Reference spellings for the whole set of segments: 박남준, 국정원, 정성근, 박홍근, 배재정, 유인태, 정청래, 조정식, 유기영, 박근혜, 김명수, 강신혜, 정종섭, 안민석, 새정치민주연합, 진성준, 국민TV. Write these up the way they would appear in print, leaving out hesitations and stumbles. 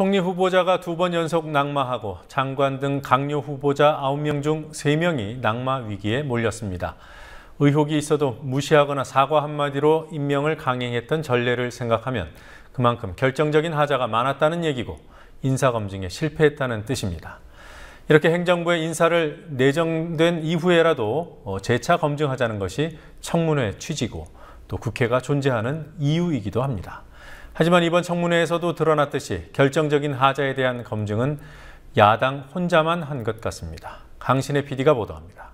총리 후보자가 2번 연속 낙마하고 장관 등 강요 후보자 9명 중 3명이 낙마 위기에 몰렸습니다. 의혹이 있어도 무시하거나 사과 한마디로 임명을 강행했던 전례를 생각하면 그만큼 결정적인 하자가 많았다는 얘기고 인사검증에 실패했다는 뜻입니다. 이렇게 행정부의 인사를 내정된 이후에라도 재차 검증하자는 것이 청문회 취지고 또 국회가 존재하는 이유이기도 합니다. 하지만 이번 청문회에서도 드러났듯이 결정적인 하자에 대한 검증은 야당 혼자만 한 것 같습니다. 강신혜 PD가 보도합니다.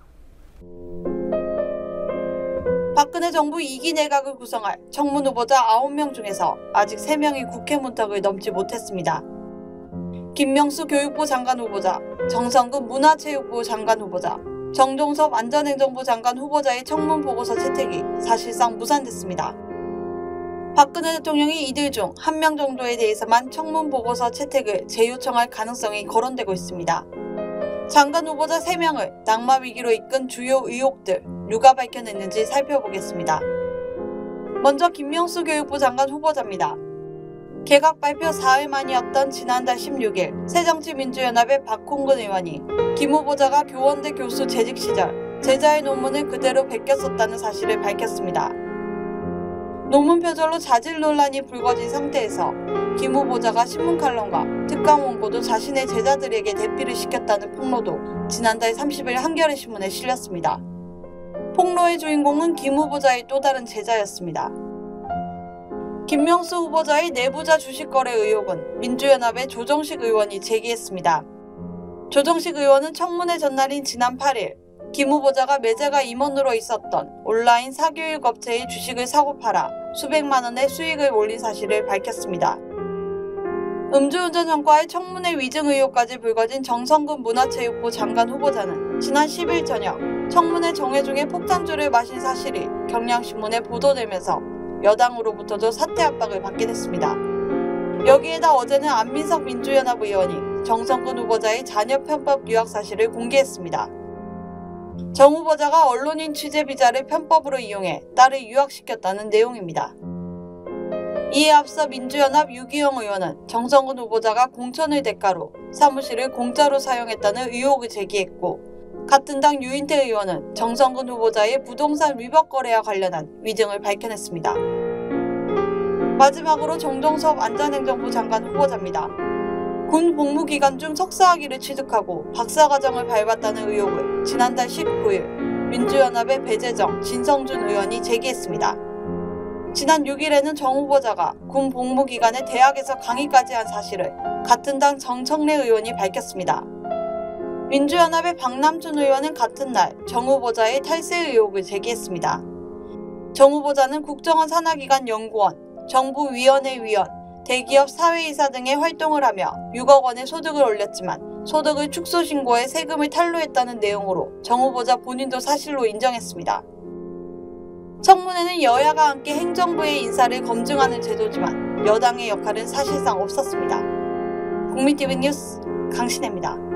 박근혜 정부 2기 내각을 구성할 청문 후보자 9명 중에서 아직 3명이 국회 문턱을 넘지 못했습니다. 김명수 교육부 장관 후보자, 정성근 문화체육부 장관 후보자, 정종섭 안전행정부 장관 후보자의 청문 보고서 채택이 사실상 무산됐습니다. 박근혜 대통령이 이들 중 1명 정도에 대해서만 청문 보고서 채택을 재요청할 가능성이 거론되고 있습니다. 장관 후보자 3명을 낙마 위기로 이끈 주요 의혹들, 누가 밝혀냈는지 살펴보겠습니다. 먼저 김명수 교육부 장관 후보자입니다. 개각 발표 사흘 만이었던 지난달 16일 새정치민주연합의 박홍근 의원이 김 후보자가 교원대 교수 재직 시절 제자의 논문을 그대로 베꼈었다는 사실을 밝혔습니다. 논문 표절로 자질 논란이 불거진 상태에서 김 후보자가 신문칼럼과 특강 원고도 자신의 제자들에게 대피를 시켰다는 폭로도 지난달 30일 한겨레신문에 실렸습니다. 폭로의 주인공은 김 후보자의 또 다른 제자였습니다. 김명수 후보자의 내부자 주식거래 의혹은 민주연합의 조정식 의원이 제기했습니다. 조정식 의원은 청문회 전날인 지난 8일 김 후보자가 매제가 임원으로 있었던 온라인 사교육 업체의 주식을 사고 팔아 수백만 원의 수익을 올린 사실을 밝혔습니다. 음주운전 전과의 청문회 위증 의혹까지 불거진 정성근 문화체육부 장관 후보자는 지난 10일 저녁 청문회 정회중에 폭탄주를 마신 사실이 경향신문에 보도되면서 여당으로부터도 사퇴 압박을 받게 됐습니다. 여기에다 어제는 안민석 민주연합 의원이 정성근 후보자의 자녀 편법 유학 사실을 공개했습니다. 정 후보자가 언론인 취재 비자를 편법으로 이용해 딸을 유학시켰다는 내용입니다. 이에 앞서 민주연합 유기영 의원은 정성근 후보자가 공천을 대가로 사무실을 공짜로 사용했다는 의혹을 제기했고, 같은 당 유인태 의원은 정성근 후보자의 부동산 위법 거래와 관련한 위증을 밝혀냈습니다. 마지막으로 정종섭 안전행정부 장관 후보자입니다. 군 복무기간 중 석사학위를 취득하고 박사과정을 밟았다는 의혹을 지난달 19일 민주연합의 배재정, 진성준 의원이 제기했습니다. 지난 6일에는 정 후보자가 군 복무기간에 대학에서 강의까지 한 사실을 같은 당 정청래 의원이 밝혔습니다. 민주연합의 박남준 의원은 같은 날 정 후보자의 탈세 의혹을 제기했습니다. 정 후보자는 국정원 산하기관 연구원, 정부위원회 위원, 대기업 사회이사 등의 활동을 하며 6억 원의 소득을 올렸지만 소득을 축소 신고해 세금을 탈루했다는 내용으로 정 후보자 본인도 사실로 인정했습니다. 청문회는 여야가 함께 행정부의 인사를 검증하는 제도지만 여당의 역할은 사실상 없었습니다. 국민TV 뉴스 강신혜입니다.